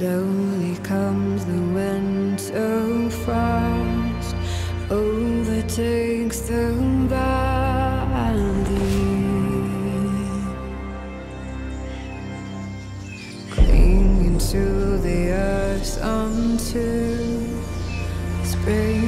Slowly comes the wind, so fast overtakes the valley, clinging to the earth until spring.